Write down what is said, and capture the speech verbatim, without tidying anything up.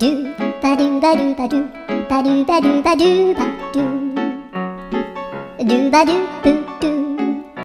do ba do ba do ba do ba do ba do ba do ba do do ba do boo.